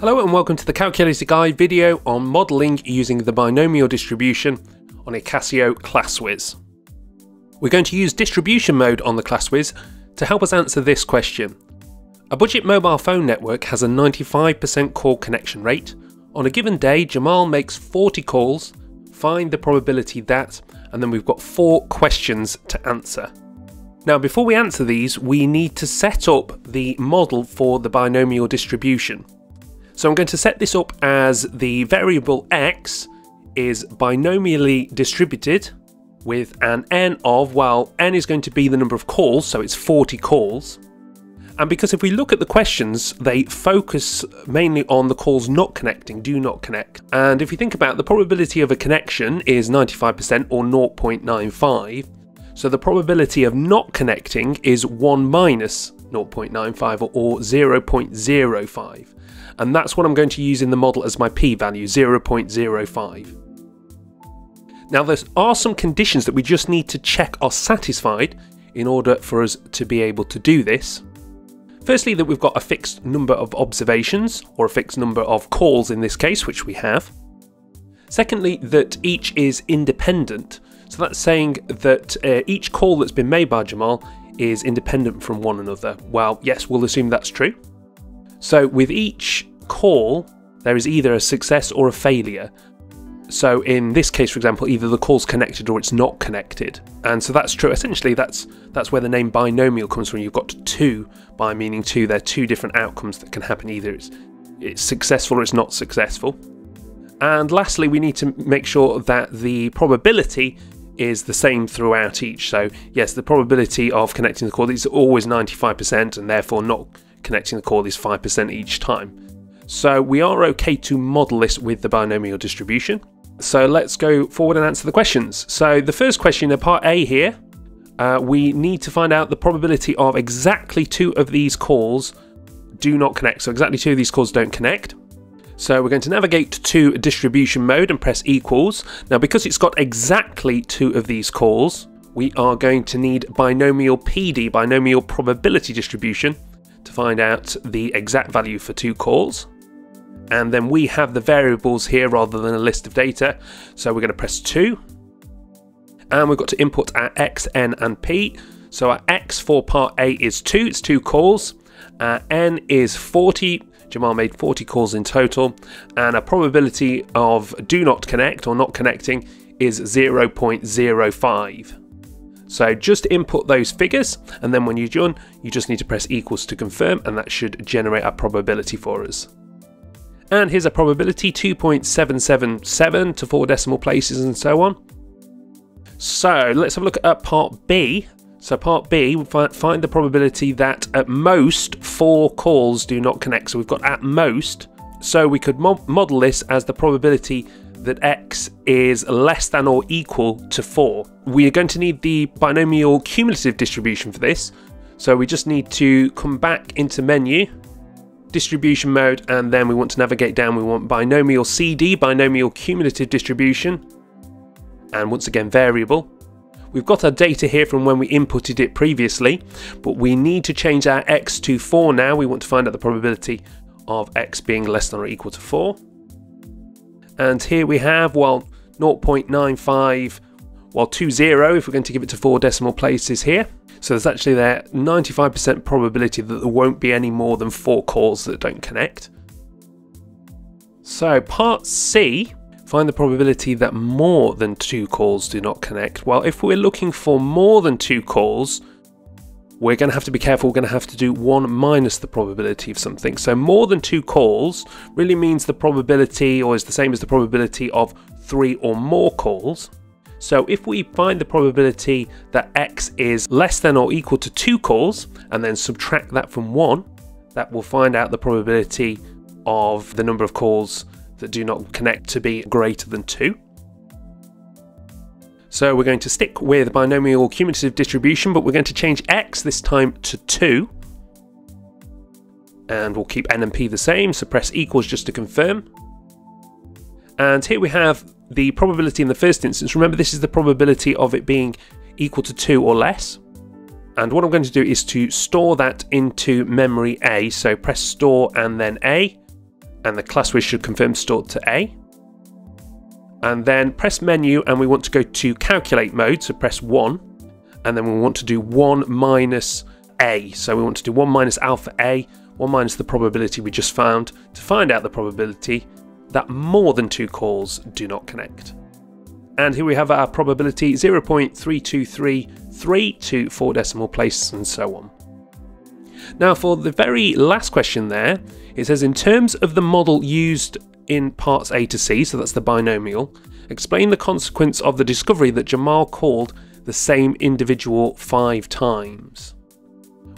Hello and welcome to the Calculator Guy video on modelling using the binomial distribution on a Casio ClassWiz. We're going to use distribution mode on the ClassWiz to help us answer this question. A budget mobile phone network has a 95% call connection rate. On a given day, Jamal makes 40 calls, find the probability that, and then we've got 4 questions to answer. Now before we answer these, we need to set up the model for the binomial distribution. So I'm going to set this up as the variable x is binomially distributed with an n of, well, n is going to be the number of calls, so it's 40 calls. And because if we look at the questions, they focus mainly on the calls not connecting, do not connect. And if you think about it, the probability of a connection is 95% or 0.95. So the probability of not connecting is 1 minus 0.95 or 0.05. And that's what I'm going to use in the model as my p-value, 0.05. Now there are some conditions that we just need to check are satisfied in order for us to be able to do this. Firstly, that we've got a fixed number of observations, or a fixed number of calls in this case, which we have. Secondly, that each is independent. So that's saying that each call that's been made by Jamal is independent from one another. Well, yes, we'll assume that's true. So with each call, there is either a success or a failure. So in this case, for example, either the call's connected or it's not connected. And so that's true. Essentially, that's where the name binomial comes from. You've got two by meaning two. There are two different outcomes that can happen. Either it's successful or it's not successful. And lastly, we need to make sure that the probability is the same throughout each. So yes, the probability of connecting the call is always 95% and therefore not connecting the call is 5% each time. So we are okay to model this with the binomial distribution. So let's go forward and answer the questions. So the first question in part A here, we need to find out the probability of exactly 2 of these calls do not connect. So exactly 2 of these calls don't connect. So we're going to navigate to distribution mode and press equals. Now because it's got exactly 2 of these calls, we are going to need binomial PD, binomial probability distribution, to find out the exact value for 2 calls. And then we have the variables here rather than a list of data. So we're going to press 2. And we've got to input our x, n and p. So our x for part A is 2, it's 2 calls. Our n is 40, Jamal made 40 calls in total. And our probability of do not connect or not connecting is 0.05. So just input those figures, and then when you're done, you just need to press equals to confirm, and that should generate our probability for us. And here's our probability, 2.777 to 4 decimal places and so on. So let's have a look at part B. So part B, we'll find the probability that at most 4 calls do not connect. So we've got at most. So we could model this as the probability that x is less than or equal to 4. We are going to need the binomial cumulative distribution for this. So we just need to come back into menu, distribution mode, and then we want to navigate down. We want binomial CD, binomial cumulative distribution, and once again variable. We've got our data here from when we inputted it previously, but we need to change our x to 4 now. We want to find out the probability of x being less than or equal to 4. And here we have, well, 0.95, well, 20 if we're going to give it to 4 decimal places here. So there's actually there 95% probability that there won't be any more than 4 calls that don't connect. So part C, find the probability that more than 2 calls do not connect. Well, if we're looking for more than 2 calls, we're going to have to be careful. We're going to have to do 1 minus the probability of something. So more than 2 calls really means the probability, or is the same as the probability of 3 or more calls. So if we find the probability that x is less than or equal to 2 calls and then subtract that from 1, that will find out the probability of the number of calls that do not connect to be greater than 2. So we're going to stick with binomial cumulative distribution, but we're going to change x this time to 2. And we'll keep n and p the same, so press equals just to confirm. And here we have the probability in the first instance. Remember, this is the probability of it being equal to 2 or less. And what I'm going to do is to store that into memory A. So press store and then A. and the ClassWiz should confirm stored to A. And then press menu and we want to go to calculate mode, so press 1. And then we want to do 1 minus A. So we want to do 1 minus alpha A, 1 minus the probability we just found, to find out the probability that more than two calls do not connect. And here we have our probability 0.3233 to 4 decimal places and so on. Now for the very last question there, it says in terms of the model used in parts A to C, so that's the binomial, explain the consequence of the discovery that Jamal called the same individual 5 times.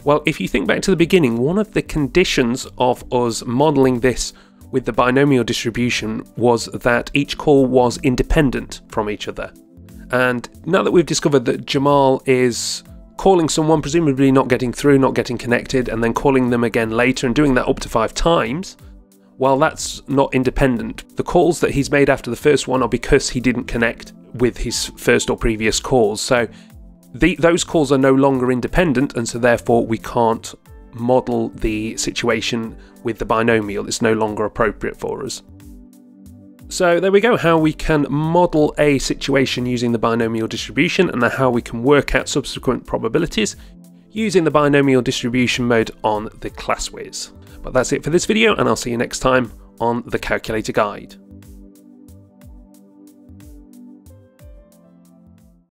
Well, if you think back to the beginning, one of the conditions of us modelling this with the binomial distribution was that each call was independent from each other. And now that we've discovered that Jamal is calling someone, presumably not getting through, not getting connected, and then calling them again later and doing that up to 5 times, well, that's not independent. The calls that he's made after the first one are because he didn't connect with his first or previous calls. So those calls are no longer independent, and so therefore we can't model the situation with the binomial. It's no longer appropriate for us. So there we go, how we can model a situation using the binomial distribution and how we can work out subsequent probabilities using the binomial distribution mode on the ClassWiz. But that's it for this video, and I'll see you next time on the Calculator Guide.